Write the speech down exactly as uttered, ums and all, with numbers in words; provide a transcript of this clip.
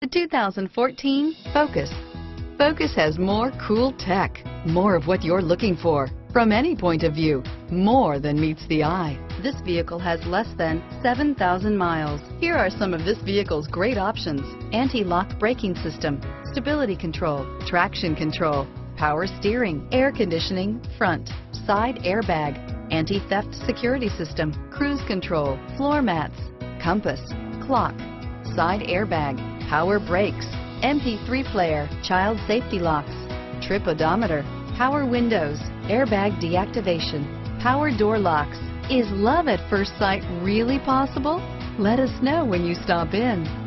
The two thousand fourteen Focus. Focus has more cool tech, more of what you're looking for, from any point of view, more than meets the eye. This vehicle has less than seven thousand miles. Here are some of this vehicle's great options: anti-lock braking system, stability control, traction control, power steering, air conditioning, front, side airbag, anti-theft security system, cruise control, floor mats, compass, clock, side airbag, power brakes, M P three player, child safety locks, trip odometer, power windows, airbag deactivation, power door locks. Is love at first sight really possible? Let us know when you stop in.